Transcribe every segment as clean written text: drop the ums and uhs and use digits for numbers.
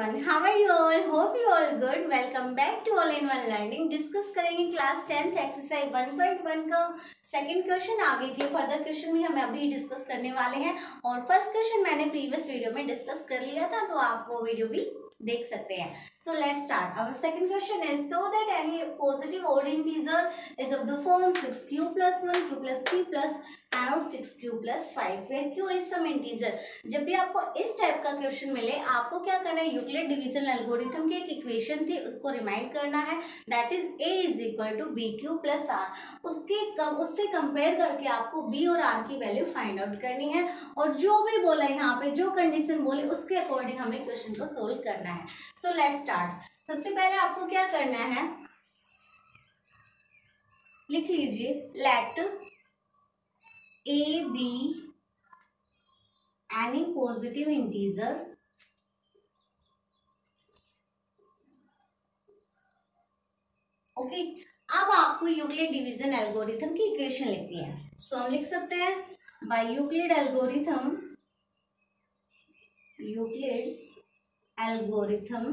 everyone, how are you all? Hope you all good. Welcome back to All In One Learning. Discuss करेंगे class 10th exercise 1.1 का second question. आगे के further question भी हम अभी discuss करने वाले हैं और फर्स्ट क्वेश्चन मैंने प्रीवियस वीडियो में डिस्कस कर लिया था, तो आप वो वीडियो भी देख सकते हैं। So let's start. Our second question is so that any positive odd integer is of the form 6q plus 1, q plus 3 plus and 6q plus 5 where q is some integer। जब भी आपको इस type का question मिले, आपको क्या करना है, यूक्लिड डिवीजन एल्गोरिथम की एक इक्वेशन थी उसको रिमाइंड करना है, that is a is equal to B Q plus R. उससे कंपेयर करके आपको b और r की वैल्यू फाइंड आउट करनी है और जो भी बोला यहाँ पे, जो कंडीशन बोले उसके अकॉर्डिंग हमें क्वेश्चन को सोल्व करना है। So let's start. सबसे पहले आपको क्या करना है, लिख लीजिए let a b any positive integer okay। अब आपको यूक्लिड डिवीजन एल्गोरिथम की इक्वेशन लिखनी है। सो हम लिख सकते हैं by Euclid's algorithm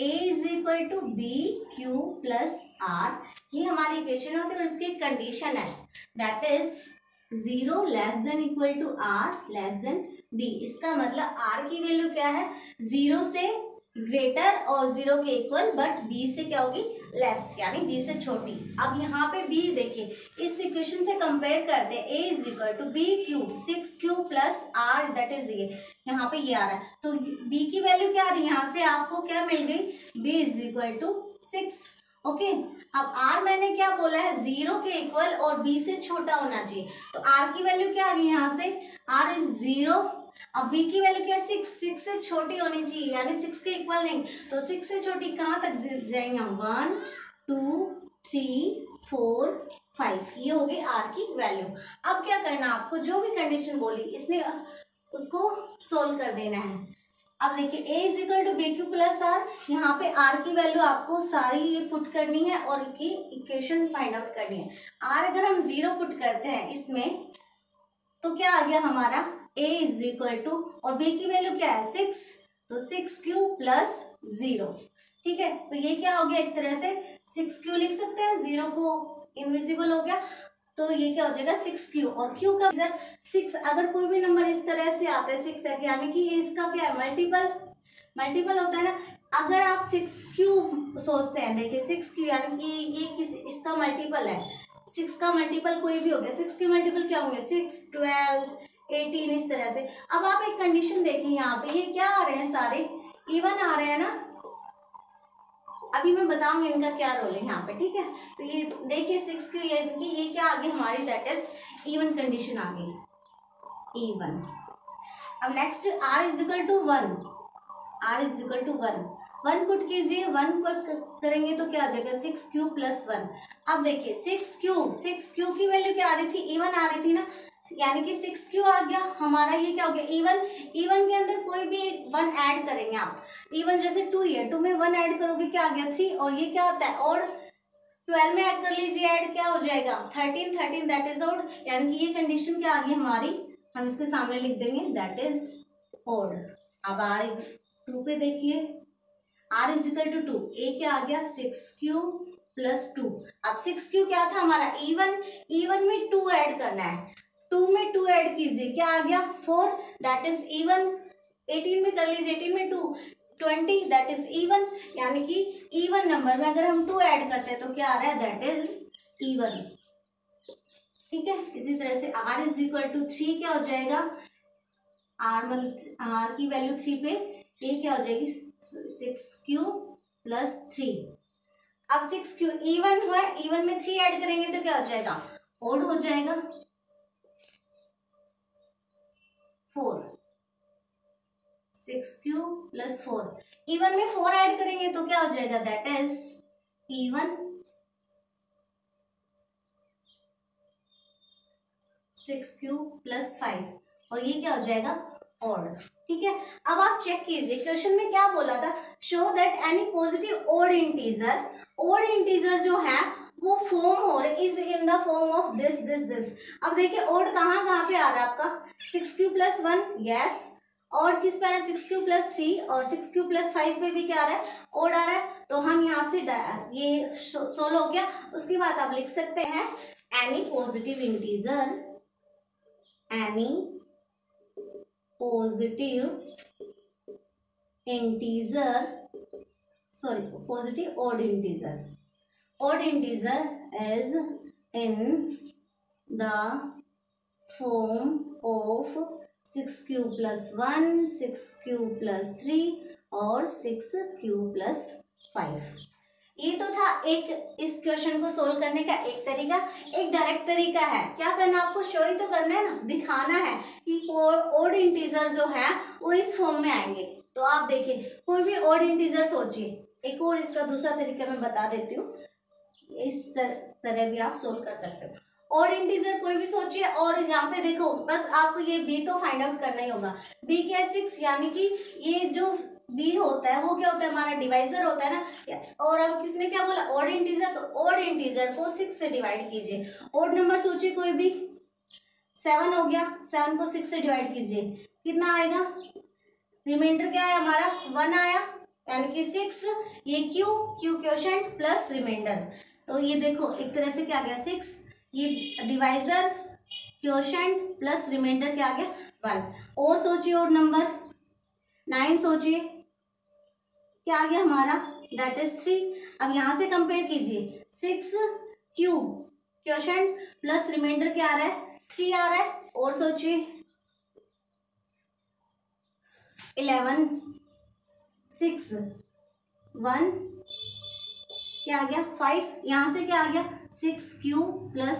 a is equal to B Q plus are. ये हमारी इक्वेशन होती है और इसकी कंडीशन है that is 0 less than equal to are less than B. इसका मतलब आर की वैल्यू क्या है, 0 से ग्रेटर और 0 के इक्वल, बट बी से क्या होगी, लेस, यानी बी से छोटी। अब यहाँ पे बी देखिए, इस इक्वेशन से कंपेयर करते हैं, a is equal to B Q 6q plus are, that is ये यहाँ पे ये आ रहा है, तो b की वैल्यू क्या आ रही है, यहाँ से आपको क्या मिल गई, b is equal to 6 okay. अब r मैंने क्या बोला है, 0 के इक्वल और b से छोटा होना चाहिए, तो r की वैल्यू क्या आ गई, यहाँ से r इज 0, अब b की वैल्यू क्या है, 6 से छोटी होनी चाहिए, यानी 6 के इक्वल नहीं, तो 6 से छोटी कहाँ तक जाएंगे हम, 1 2 3 4 5, ये होगी r की वैल्यू। अब क्या करना, आपको जो भी कंडीशन बोली इसने उसको सोल्व कर देना है। अब देखिए a is equal to B Q plus are, यहाँ पे r की वैल्यू आपको सारी ये फुट करनी है और ये इक्वेशन फाइंड आउट करनी है। r अगर हम 0 फुट करते हैं इसमें तो क्या आ गया हमारा, a इज इक्वल टू, और b की वैल्यू क्या है 6, तो 6q प्लस 0, ठीक है। तो ये क्या हो गया, एक तरह से 6q लिख सकते हैं, 0 को इनविजिबल हो गया, तो ये क्या हो जाएगा 6q, और q का रिजल्ट 6। अगर कोई भी नंबर इस तरह से आता है 6 है, यानी कि ये इसका क्या है, मल्टीपल होता है ना। अगर आप 6q सोचते हैं, देखिए 6q यानी कि ये इसका मल्टीपल है, 6 का मल्टीपल कोई भी हो गया, 6 के मल्टीपल क्या होंगे, 6 12 18, इस तरह से। अब आप एक कंडीशन देखें, यहाँ पे ये क्या आ रहे हैं, सारे इवन आ रहे हैं ना, अभी मैं बताऊंगी इनका क्या रोल है यहाँ पे, ठीक है। तो ये देखिए 6q ये क्या आ गई हमारी, दैट इज इवन कंडीशन आ गई, इवन। अब next r is equal to 1, r is equal to 1 put कीजिए, 1 पुट करेंगे तो क्या आ जाएगा 6q प्लस 1। अब देखिए 6q की वैल्यू क्या आ रही थी, इवन आ रही थी ना, यानी कि 6q आ गया हमारा, ये क्या हो गया इवन। इवन के अंदर कोई भी एक 1 ऐड करेंगे आप, इवन जैसे 2 है, 2 में 1 ऐड करोगे क्या आ गया 3, और ये क्या होता है और, 12 में ऐड कर लीजिए, ऐड क्या हो जाएगा 13 दैट इज ऑड, यानी कि ये कंडीशन क्या आ गई हमारी, हम इसके सामने लिख देंगे दैट इज ऑड। अब आर 2 पे देखिए, are is equal to 2, A क्या आ गया 6q प्लस 2। अब 6q क्या था हमारा, इवन, इवन में 2 ऐड करना है, 2 में 2 ऐड कीजिए क्या आ गया 4 दैट इज इवन, 18 में कर लीजिए, 18 में 2 20 दैट इज इवन, यानी कि इवन नंबर में अगर हम 2 ऐड करते हैं तो क्या आ रहा है, दैट इज इवन, ठीक है। इसी तरह से r इज इक्वल टू 3 क्या हो जाएगा, r की वैल्यू 3 पे, ये क्या हो जाएगी 6q प्लस 3। अब 6q इवन हुआ, इवन में 3 ऐड करेंगे तो क्या हो जाएगा, ऑड हो जाएगा 4, 6q प्लस 4। इवन में 4 ऐड करेंगे तो क्या हो जाएगा, that is even 6q plus 5, और ये क्या हो जाएगा ऑड, ठीक है। अब आप चेक कीजिए क्वेश्चन में क्या बोला था, show that any positive odd integer जो है वो फॉर्म हो रहे, is in the form of this this this. अब देखिए ऑड कहाँ पे आ रहा है आपका, 6q प्लस 1 यस, और किस पर है 6q+3 और 6q+5 पे भी क्या आ रहा है कोड आ रहा है, तो हम यहाँ से ये 16 हो गया। उसके बाद आप लिख सकते हैं any positive odd integer odd integer is in the form of 6q+1, 6q+3 और 6q+5। ये तो था एक इस क्वेश्चन को सोल्व करने का एक तरीका। एक डायरेक्ट तरीका है, क्या करना आपको शो ही तो करना है ना, दिखाना है कि ओड इंटीजर जो है वो इस फॉर्म में आएंगे। तो आप देखिए कोई भी ओड इंटीजर सोचिए, एक और इसका दूसरा तरीका मैं बता देती हूँ, इस तरह भी आप सोल्व कर सकते हो। और इंटीजर कोई भी सोचिए और यहाँ पे देखो बस आपको ये b तो फाइंड आउट करना ही होगा। b क्या है 6, यानी कि ये जो b होता है वो क्या होता है हमारा डिवाइजर होता है ना। और अब किसने क्या बोला ऑड इंटीजर, तो ऑड इंटीजर को 6 से डिवाइड कीजिए। ऑड नंबर सोचिए कोई भी, 7 हो गया, 7 को 6 से डिवाइड कीजिए, कितना आएगा रिमाइंडर क्या है हमारा 1 आया, यानी कि 6 ये Q Q quotient plus remainder. तो ये देखो एक तरह से क्या आ गया 6, ये डिवाइजर क्वोशंट प्लस रिमाइंडर क्या आ गया 1। और सोचिए और नंबर 9 सोचिए क्या आ गया हमारा दैट इज 3। अब यहाँ से कंपेयर कीजिए 6q क्वोशंट प्लस रिमाइंडर क्या आ रहा है 3 आ रहा है। और सोचिए 11 6 1 क्या आ गया 5, यहाँ से क्या आ गया 6q+5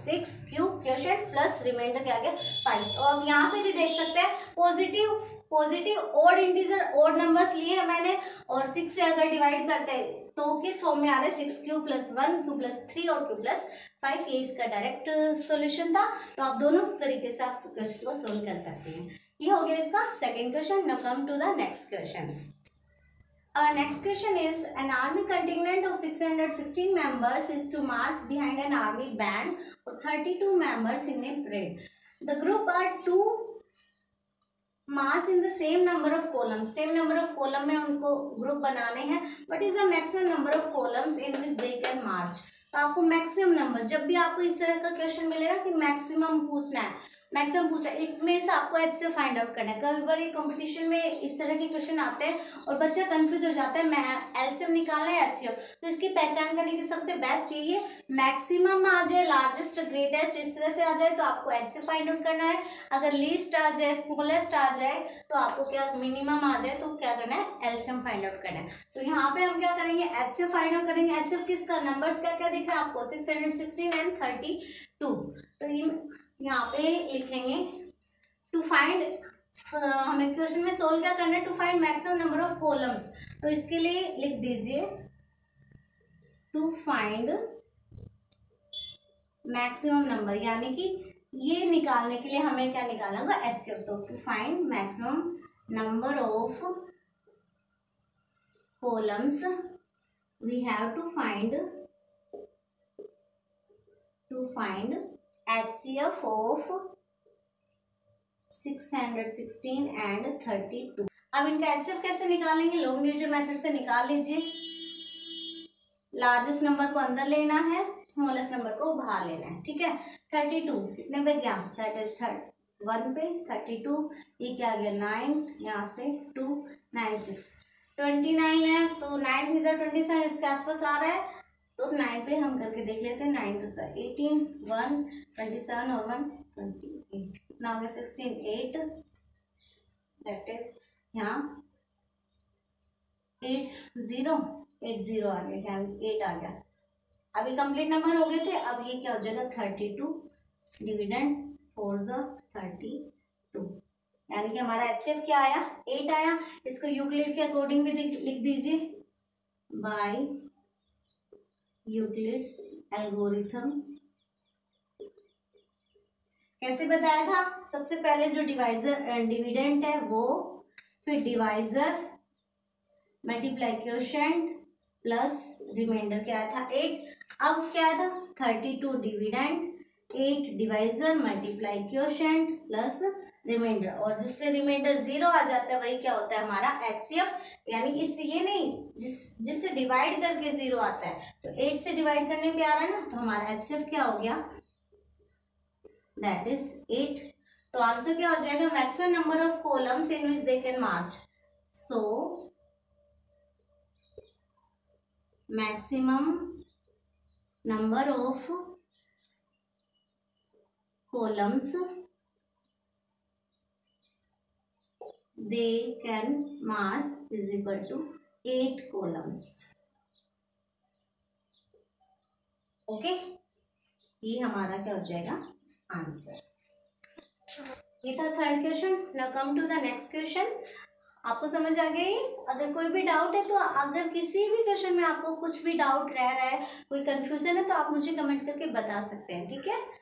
6q quotient plus remainder क्या आ गया 5। तो अब यहाँ से भी देख सकते हैं positive odd integer odd numbers लिए हैं मैंने, और 6 से अगर डिवाइड करते हैं तो किस फॉर्म में आ रहा है 6q+1 q+3 और q+5। ये इसका डायरेक्ट सोल्यूशन था। तो आप दोनों तरीके से आप क्वेश्चन को सोल्व कर सकते हैं। ये हो गया इसका second question. Now come to the next question. Our next question is, an army contingent of 616 members is to march behind an army band of 32 members in a parade. The group are to march in the same number of columns. Same number of column में उनको group बनाने हैं। What is the maximum number of columns in which they can march? तो आपको maximum number, जब भी आपको इस तरह का question मिलेगा कि maximum पूछना है, मैक्सिमम पूछा, इट मीन्स आपको ऐसे से फाइंड आउट करना है। कभी बार ये कंपटीशन में इस तरह के क्वेश्चन आते हैं और बच्चा कंफ्यूज हो जाता है, मैं एलसीएम निकालना है एचसीएम। तो इसकी पहचान करने की सबसे बेस्ट यही है, मैक्सिमम आ जाए, लार्जेस्ट ग्रेटेस्ट इस तरह से आ जाए तो आपको ऐसे फाइंड आउट करना है। अगर लीस्ट आ जाए, स्मॉलेस्ट आ जाए, तो आपको क्या मिनिमम आ जाए तो क्या करना है एलसीएम फाइंड आउट करना है। तो यहाँ पर हम क्या करेंगे एचसीएम फाइंड आउट करेंगे। एचसीएम किसका नंबर्स क्या क्या दिख रहा है आपको 616 एंड 32। तो यहाँ पे लिखेंगे टू फाइंड, हमें क्वेश्चन में सोल्व क्या करना है to find maximum number of columns. तो इसके लिए लिख दीजिए टू फाइंड मैक्सिमम नंबर, यानी कि ये निकालने के लिए हमें क्या निकालना होगा एचसीएम। तो to find maximum number of columns we have to find HCF of 616 and 32। अब इनका HCF कैसे निकालेंगे, लॉन्ग डिवीजन मेथड से निकाल लीजिए। लार्जेस्ट नंबर को अंदर लेना है, स्मॉलेस्ट नंबर को बाहर लेना है, ठीक है। 32 कितने पे गया दैट इज 1 पे, 32 ये क्या आ गया 9, यहाँ से 2 9 6 29 है तो 9 3 27 इसके आसपास आ रहा है। तो 9 पे हम करके देख लेते हैं, 9 2 18 1 27 और 1 28 कितना हो गया 16 8 दैट इज यहाँ 8 0 8 0 आ गया, यहाँ 8 आ गया। अभी कंप्लीट नंबर हो गए थे, अब ये क्या हो जाएगा 32 डिविडेंड 4 = 32। यानी कि हमारा एचसीएफ क्या आया 8 आया। इसको यूक्लिड के अकॉर्डिंग भी लिख दीजिए बाय यूक्लिड्स एल्गोरिथम। कैसे बताया था, सबसे पहले जो डिवाइजर डिविडेंड है वो, फिर divisor multiply quotient plus remainder क्या था 8। अब क्या था 32 dividend 8 divisor multiply quotient plus remainder, और जिससे रिमाइंडर जीरो आ जाता है वही क्या होता है हमारा एचसीएफ, यानी इससे ये नहीं जिससे डिवाइड करके जीरो आता है, तो 8 से डिवाइड करने पे आ रहा है ना, तो हमारा एचसीएफ क्या हो गया, दैट इज 8. तो आंसर क्या हो जाएगा, maximum number of columns in which they can march, so maximum number of columns they can march is equal to 8 columns. Okay, ये हमारा क्या हो जाएगा आंसर. ये था third question. Now come to the next question. आपको समझ आ गई? अगर कोई भी डाउट है, तो अगर किसी भी क्वेश्चन में आपको कुछ भी डाउट रह रहा है, कोई कंफ्यूजन है, तो आप मुझे कमेंट करके बता सकते हैं. ठीक है.